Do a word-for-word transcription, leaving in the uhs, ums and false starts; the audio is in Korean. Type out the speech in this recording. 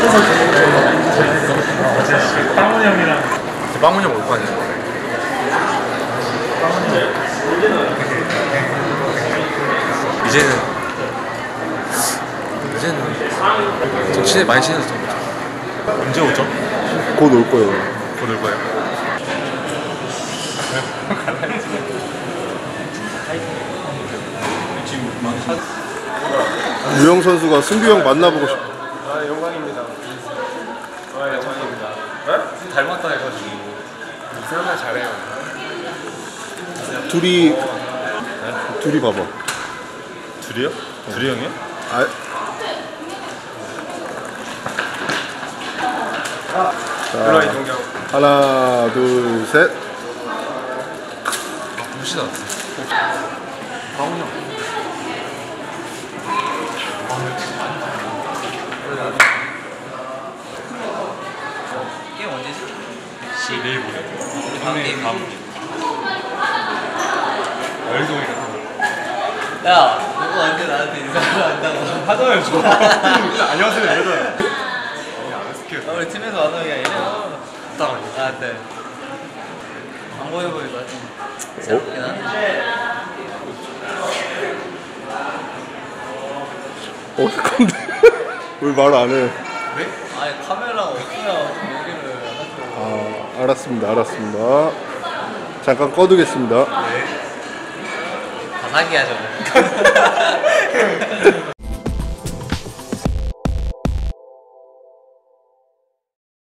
어제 빵훈이 형이랑 빵훈이 형 올 거 아니에요? 이제는 이제는 좀 친해, 많이 친해졌죠. 언제 오죠? 곧 올 거예요. 곧 올 거예요. 우영 선수가 승규 형 만나보고 싶어. 아, 영광입니다. 아, 영광입니다. 네? 닮았다 해가지고 생각 잘해요. 둘이 네? 둘이 봐봐. 둘이요? 어. 둘이 형이요? 아. 자, 하나, 둘, 셋. 봅시다. 강훈이 형. 게임 언제지? 십일 분 다음 게임 다음 게임 야! 너가 언제 나한테 인사를 한다고 하잖아요. 저 안녕하세요 이러잖아요. 아, 우리 팀에서 와서 그냥 이래요. 아, 네. 광고 해보니까 좀 재밌긴 하네. 어색한데? 왜 말 안 해? 왜? 아니 카메라가 없어요. 얘기를 안 하죠. 아, 알았습니다. 알았습니다. 잠깐 꺼두겠습니다. 네. 다 사기야 저거.